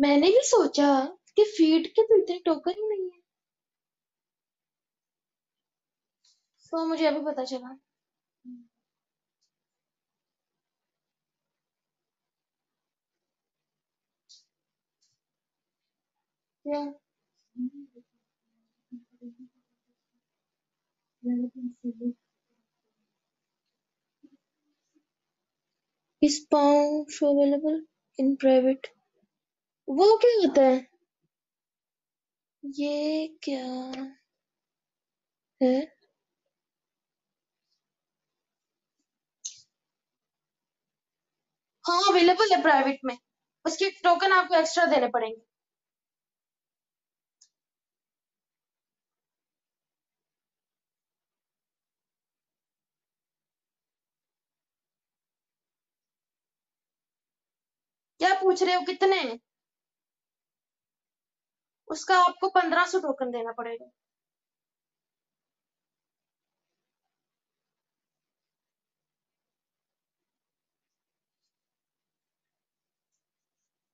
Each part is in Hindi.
मैंने भी सोचा कि फीड के तो इतने टोकन ही नहीं है, तो मुझे अभी पता चला। Is pound show available in private? वो क्या होता है? ये क्या है? हाँ अवेलेबल है प्राइवेट में, उसके टोकन आपको एक्स्ट्रा देने पड़ेंगे। क्या पूछ रहे हो कितने? उसका आपको 1500 टोकन देना पड़ेगा।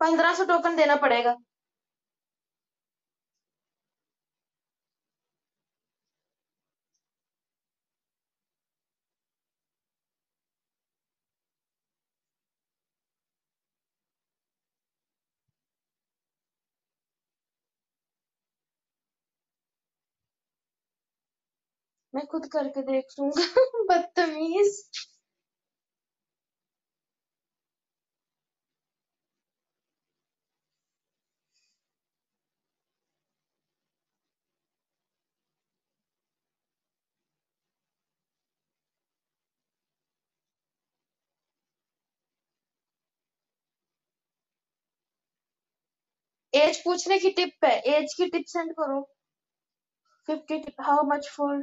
$1500 टोकन देना पड़ेगा। मैं खुद करके देख लूंगा। बदतमीज। एज पूछने की टिप है, एज की टिप सेंड करो। 50 टिप। How much for?